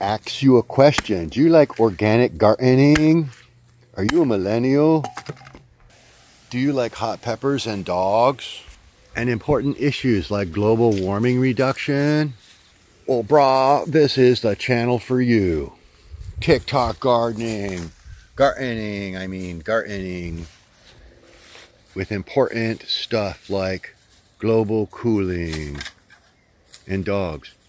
asks you a question. Do you like organic gardening? Are you a millennial? Do you like hot peppers and dogs? And important issues like global warming reduction? Well, brah, this is the channel for you. TikTok gardening. Gardening. With important stuff like global cooling and dogs.